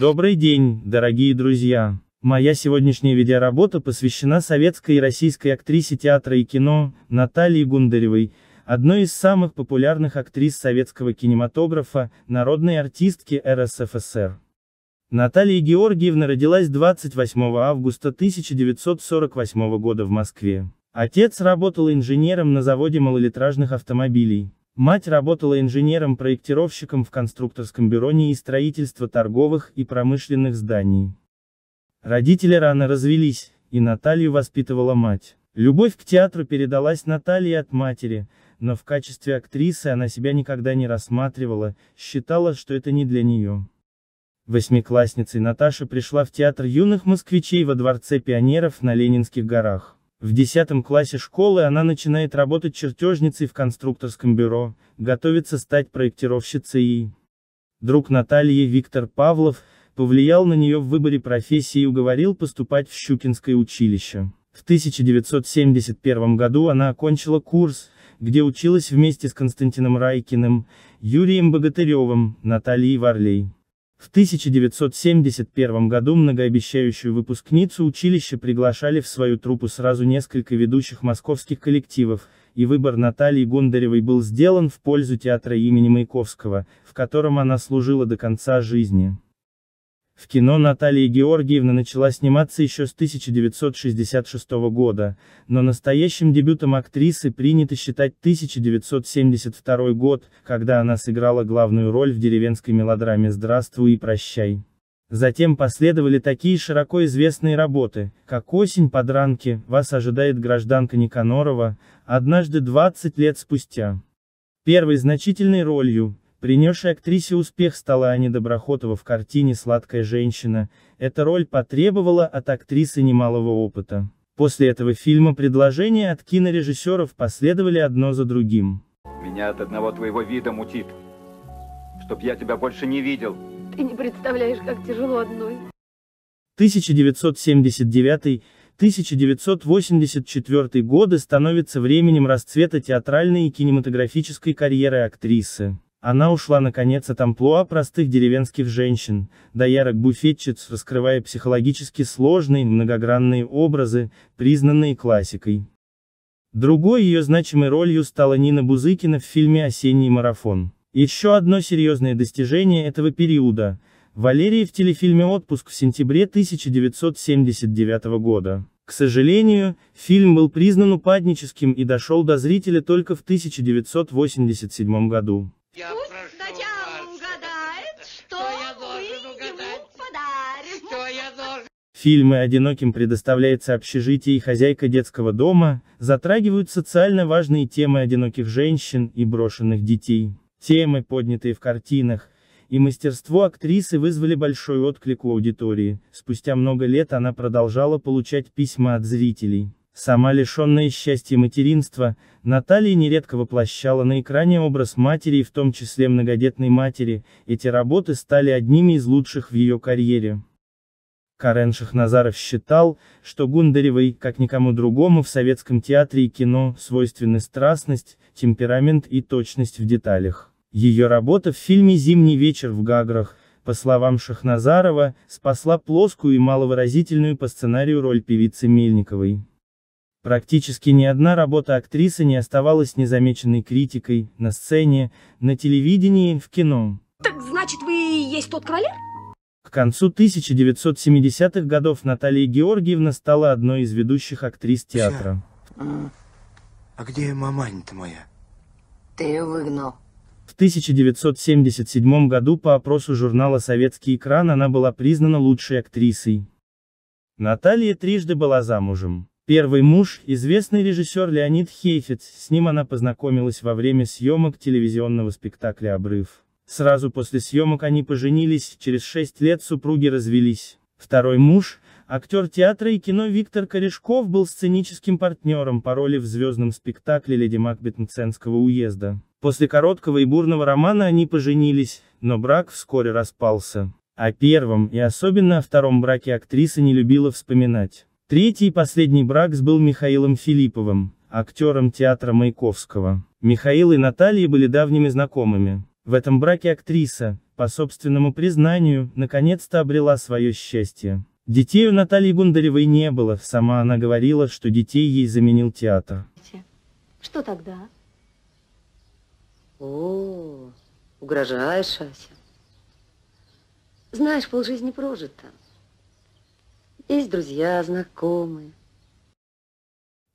Добрый день, дорогие друзья! Моя сегодняшняя видеоработа посвящена советской и российской актрисе театра и кино, Наталье Гундаревой, одной из самых популярных актрис советского кинематографа, народной артистки РСФСР. Наталья Георгиевна родилась 28 августа 1948 года в Москве. Отец работал инженером на заводе малолитражных автомобилей. Мать работала инженером-проектировщиком в конструкторском бюро НИИ строительства торговых и промышленных зданий. Родители рано развелись, и Наталью воспитывала мать. Любовь к театру передалась Наталье от матери, но в качестве актрисы она себя никогда не рассматривала, считала, что это не для нее. Восьмиклассницей Наташа пришла в театр юных москвичей во Дворце пионеров на Ленинских горах. В 10 классе школы она начинает работать чертежницей в конструкторском бюро, готовится стать проектировщицей и... Друг Натальи Виктор Павлов повлиял на нее в выборе профессии и уговорил поступать в Щукинское училище. В 1971 году она окончила курс, где училась вместе с Константином Райкиным, Юрием Богатыревым, Натальей Варлей. В 1971 году многообещающую выпускницу училища приглашали в свою труппу сразу несколько ведущих московских коллективов, и выбор Натальи Гундаревой был сделан в пользу театра имени Маяковского, в котором она служила до конца жизни. В кино Наталья Георгиевна начала сниматься еще с 1966 года, но настоящим дебютом актрисы принято считать 1972 год, когда она сыграла главную роль в деревенской мелодраме «Здравствуй и прощай». Затем последовали такие широко известные работы, как «Осень подранки», «Вас ожидает гражданка Никанорова», «Однажды 20 лет спустя». Первой значительной ролью, принесшей актрисе успех, стала Аня Доброхотова в картине «Сладкая женщина». Эта роль потребовала от актрисы немалого опыта. После этого фильма предложения от кинорежиссеров последовали одно за другим. Меня от одного твоего вида мутит. Чтоб я тебя больше не видел. Ты не представляешь, как тяжело одной. 1979-1984 годы становятся временем расцвета театральной и кинематографической карьеры актрисы. Она ушла наконец от амплуа простых деревенских женщин, доярок буфетчиц, раскрывая психологически сложные, многогранные образы, признанные классикой. Другой ее значимой ролью стала Нина Бузыкина в фильме «Осенний марафон». Еще одно серьезное достижение этого периода – Валерия в телефильме «Отпуск в сентябре» 1979 года. К сожалению, фильм был признан упадническим и дошел до зрителя только в 1987 году. Пусть сначала угадает, что я должен... Фильмы «Одиноким предоставляется общежитие» и «Хозяйка детского дома» затрагивают социально важные темы одиноких женщин и брошенных детей. Темы, поднятые в картинах, и мастерство актрисы вызвали большой отклик у аудитории. Спустя много лет она продолжала получать письма от зрителей. Сама лишенная счастья материнства, Наталья нередко воплощала на экране образ матери, в том числе многодетной матери. Эти работы стали одними из лучших в ее карьере. Карен Шахназаров считал, что Гундаревой, как никому другому в советском театре и кино, свойственны страстность, темперамент и точность в деталях. Ее работа в фильме «Зимний вечер в Гаграх», по словам Шахназарова, спасла плоскую и маловыразительную по сценарию роль певицы Мельниковой. Практически ни одна работа актрисы не оставалась незамеченной критикой, на сцене, на телевидении, в кино. Так значит, вы и есть тот кавалер? К концу 1970-х годов Наталья Георгиевна стала одной из ведущих актрис театра. А где мамань-то моя? Ты ее выгнал. В 1977 году по опросу журнала «Советский экран» она была признана лучшей актрисой. Наталья трижды была замужем. Первый муж – известный режиссер Леонид Хейфиц, с ним она познакомилась во время съемок телевизионного спектакля «Обрыв». Сразу после съемок они поженились, через 6 лет супруги развелись. Второй муж, актер театра и кино Виктор Корешков, был сценическим партнером по роли в звездном спектакле «Леди Макбет» Мценского уезда. После короткого и бурного романа они поженились, но брак вскоре распался. О первом, и особенно о втором браке, актриса не любила вспоминать. Третий и последний брак был с Михаилом Филипповым, актером театра Маяковского. Михаил и Наталья были давними знакомыми. В этом браке актриса, по собственному признанию, наконец-то обрела свое счастье. Детей у Натальи Гундаревой не было, сама она говорила, что детей ей заменил театр. Что тогда? О, угрожаешь, Ася. Знаешь, полжизни прожито. Есть друзья, знакомые.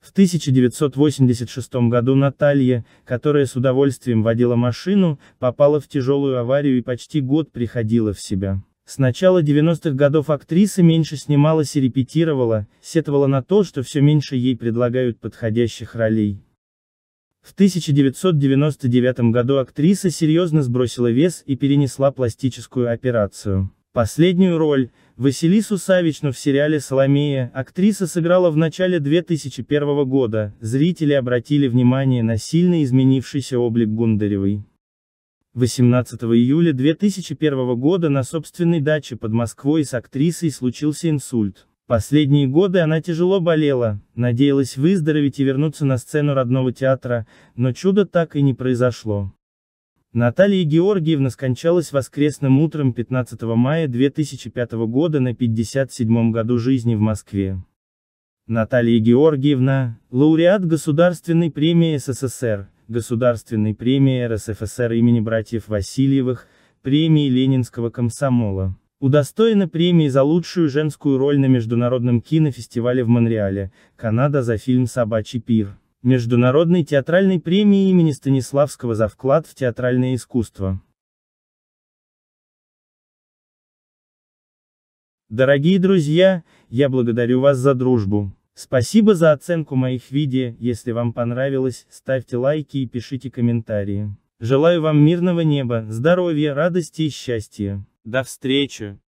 В 1986 году Наталья, которая с удовольствием водила машину, попала в тяжелую аварию и почти год приходила в себя. С начала 90-х годов актриса меньше снималась и репетировала, сетовала на то, что все меньше ей предлагают подходящих ролей. В 1999 году актриса серьезно сбросила вес и перенесла пластическую операцию. Последнюю роль, Василису Савичну в сериале «Соломея», актриса сыграла в начале 2001 года, зрители обратили внимание на сильно изменившийся облик Гундаревой. 18 июля 2001 года на собственной даче под Москвой с актрисой случился инсульт. Последние годы она тяжело болела, надеялась выздороветь и вернуться на сцену родного театра, но чудо так и не произошло. Наталья Георгиевна скончалась воскресным утром 15 мая 2005 года на 57-м году жизни в Москве. Наталья Георгиевна – лауреат Государственной премии СССР, Государственной премии РСФСР имени братьев Васильевых, премии Ленинского комсомола. Удостоена премии за лучшую женскую роль на Международном кинофестивале в Монреале, Канада за фильм «Собачий пир». Международной театральной премии имени Станиславского за вклад в театральное искусство. Дорогие друзья, я благодарю вас за дружбу. Спасибо за оценку моих видео, если вам понравилось, ставьте лайки и пишите комментарии. Желаю вам мирного неба, здоровья, радости и счастья. До встречи!